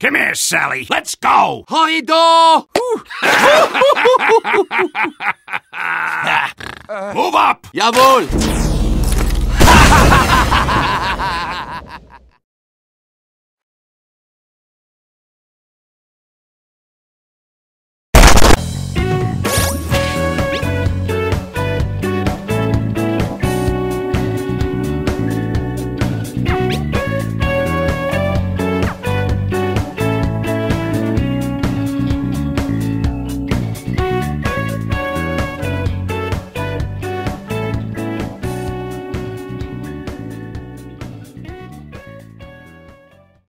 Come here, Sally. Let's go. Hi-do. Move up. Jawohl.